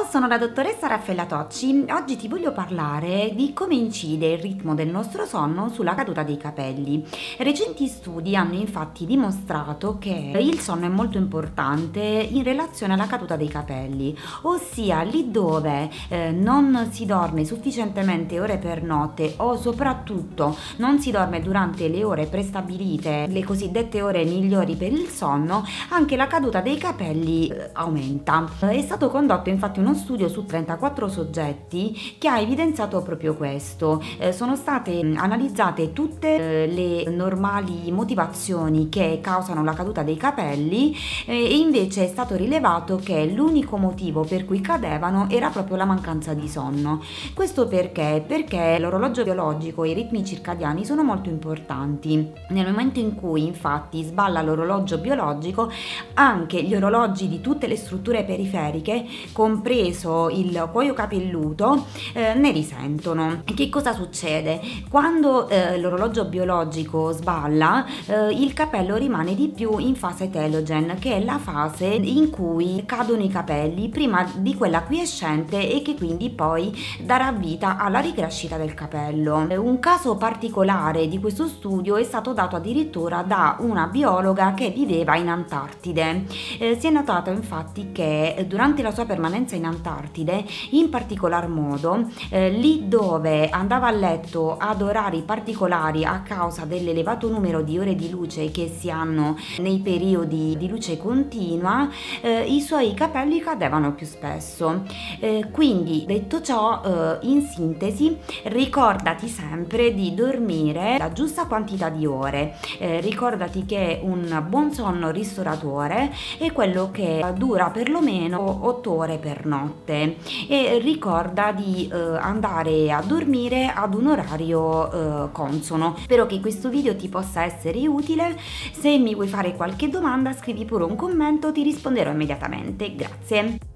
Ciao, sono la dottoressa Raffaella Tocci. Oggi ti voglio parlare di come incide il ritmo del nostro sonno sulla caduta dei capelli. Recenti studi hanno infatti dimostrato che il sonno è molto importante in relazione alla caduta dei capelli, ossia lì dove non si dorme sufficientemente ore per notte o soprattutto non si dorme durante le ore prestabilite, le cosiddette ore migliori per il sonno, anche la caduta dei capelli aumenta. È stato condotto infatti uno studio su 34 soggetti che ha evidenziato proprio questo. Sono state analizzate tutte le normali motivazioni che causano la caduta dei capelli e invece è stato rilevato che l'unico motivo per cui cadevano era proprio la mancanza di sonno. Questo perché? Perché l'orologio biologico e i ritmi circadiani sono molto importanti. Nel momento in cui infatti sballa l'orologio biologico, anche gli orologi di tutte le strutture periferiche, compreso il cuoio capelluto, ne risentono. Che cosa succede? Quando l'orologio biologico sballa, il capello rimane di più in fase telogen, che è la fase in cui cadono i capelli prima di quella quiescente e che quindi poi darà vita alla ricrescita del capello. Un caso particolare di questo studio è stato dato addirittura da una biologa che viveva in Antartide. Si è notato infatti che durante la sua permanenza in Antartide, in particolar modo lì dove andava a letto ad orari particolari a causa dell'elevato numero di ore di luce che si hanno nei periodi di luce continua, i suoi capelli cadevano più spesso. Quindi, detto ciò, in sintesi, ricordati sempre di dormire la giusta quantità di ore. Ricordati che un buon sonno ristoratore è quello che dura perlomeno 8 ore per notte, e ricorda di andare a dormire ad un orario consono. Spero che questo video ti possa essere utile. Se mi vuoi fare qualche domanda, scrivi pure un commento, ti risponderò immediatamente. Grazie.